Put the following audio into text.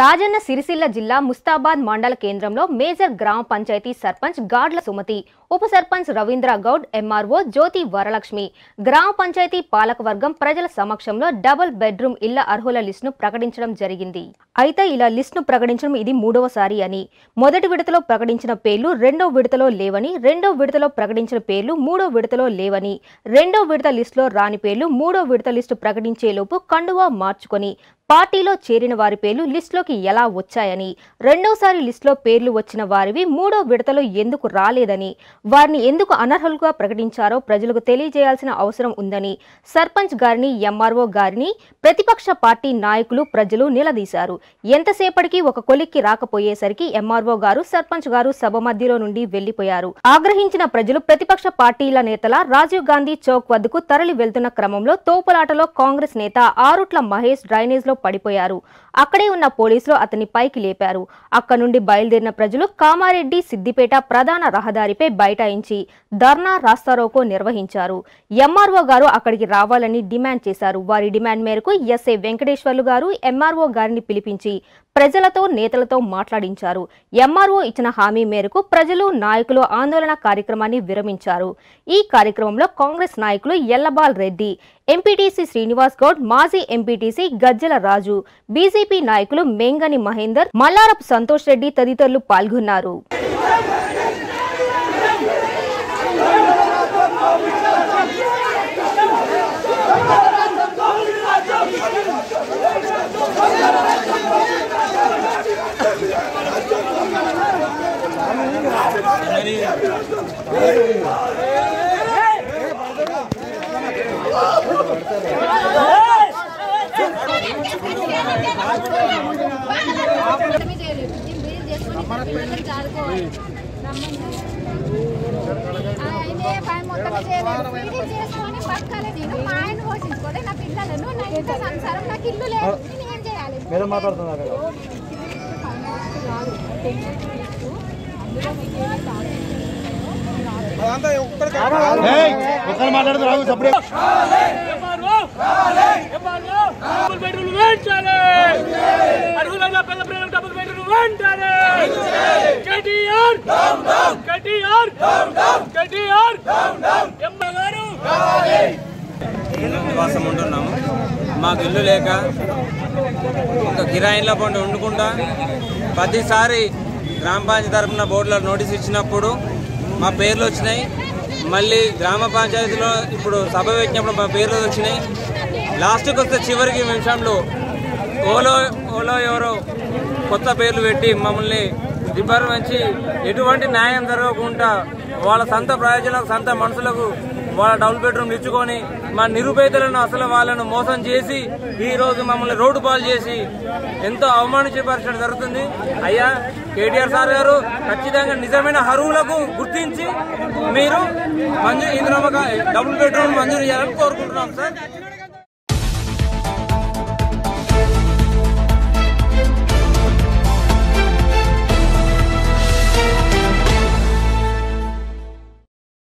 రాజన్న సిరిసిల్ల జిల్లా ముస్తాబాద్ మండల కేంద్రంలో మేజర్ గ్రామ పంచాయతీ సర్పంచ్ గాడ్ల సుమతి, ఉప సర్పంచ్ రవీందర్ గౌడ్, ఎంఆర్ఓ జ్యోతి వరలక్ష్మి గ్రామ పంచాయతీ పాలకవర్గం ప్రజల సమక్షంలో డబుల్ బెడ్రూమ్ ఇళ్ల అర్హుల లిస్టును ప్రకటించడం జరిగింది. అయితే ఇలా లిస్టును ప్రకటించడం ఇది మూడవసారి అని, మొదటి విడతలో ప్రకటించిన పేర్లు రెండో విడతలో లేవని, రెండో విడతలో ప్రకటించిన పేర్లు మూడో విడతలో లేవని, రెండో విడత లిస్టులో రాని పేర్లు మూడో విడత లిస్టు ప్రకటించేలోపు కండువా మార్చుకొని పార్టీలో చేరిన వారి పేర్లు లిస్టులోకి ఎలా వచ్చాయని, రెండోసారి లిస్టులో పేర్లు వచ్చిన వారివి మూడో విడతలో ఎందుకు రాలేదని, వారిని ఎందుకు అనర్హులుగా ప్రకటించారో ప్రజలకు తెలియజేయాల్సిన అవసరం ఉందని సర్పంచ్ గారిని, ఎంఆర్ఓ గారిని ప్రతిపక్ష పార్టీ నాయకులు, ప్రజలు నిలదీశారు. ఎంతసేపటికి ఒక కొలిక్కి రాకపోయేసరికి ఎంఆర్ఓ గారు, సర్పంచ్ గారు సభ మధ్యలో నుండి వెళ్లిపోయారు. ఆగ్రహించిన ప్రజలు ప్రతిపక్ష పార్టీల నేతల రాజీవ్ గాంధీ చౌక్ వద్దకు తరలి వెళ్తున్న క్రమంలో తోపులాటలో కాంగ్రెస్ నేత ఆరుట్ల మహేష్ డ్రైనేజ్లో పడిపోయారు. అక్కడే ఉన్న పోలీసులు అతన్ని పైకి లేపారు. అక్కడి నుండి బయలుదేరిన ప్రజలు కామారెడ్డి సిద్దిపేట ప్రధాన రహదారిపై బైఠాయించి ధర్నా, రాస్తారోకో నిర్వహించారు. ఎంఆర్ఓ గారు అక్కడికి రావాలని డిమాండ్ చేశారు. వారి డిమాండ్ మేరకు ఎస్ఐ వెంకటేశ్వర్లు గారు ఎంఆర్ఓ గారిని పిలిపించి ప్రజలతో, నేతలతో మాట్లాడించారు. ఎంఆర్ఓ ఇచ్చిన హామీ మేరకు ప్రజలు, నాయకులు ఆందోళన కార్యక్రమాన్ని విరమించారు. ఈ కార్యక్రమంలో కాంగ్రెస్ నాయకులు ఎల్లబాల్ రెడ్డి, ఎంపీటీసీ శ్రీనివాస్ గౌడ్, మాజీ ఎంపీటీసీ గజ్జెలరాజు, బీజేపీ నాయకులు మెంగని మహేందర్, మల్లారపుసంతోష్ రెడ్డి తదితరులు పాల్గొన్నారు. మేడం మాట్లాడుతున్నారు నివాసం ఉంటున్నాము. మాకు ఇల్లు లేక ఒక కిరాయిన్ల పండు ఉండకుండా ప్రతిసారి గ్రామ పంచాయతీ తరఫున బోర్డులో నోటీస్ ఇచ్చినప్పుడు మా పేర్లు వచ్చినాయి. మళ్ళీ గ్రామ పంచాయతీలో ఇప్పుడు సభ పెట్టినప్పుడు మా పేర్లు వచ్చినాయి. లాస్ట్కి వస్తే చివరికి నిమిషంలో ఓలో ఎవరో కొత్త పేర్లు పెట్టి మమ్మల్ని దిబ్బరించి ఎటువంటి న్యాయం జరగకుండా వాళ్ళ సొంత ప్రయోజనాలకు, సొంత మనుషులకు వాళ్ళ డబుల్ బెడ్రూమ్లు ఇచ్చుకొని మా నిరుపేదలను, అసలు వాళ్ళను మోసం చేసి ఈరోజు మమ్మల్ని రోడ్డు పాలు చేసి ఎంతో అవమానించే పరిస్థితి జరుగుతుంది. అయ్యా కేటీఆర్ సార్ గారు, ఖచ్చితంగా నిజమైన అర్హులకు గుర్తించి మీరు మంజూరు, ఇందులో డబుల్ బెడ్రూమ్ మంజూరు చేయాలని కోరుకుంటున్నాం సార్.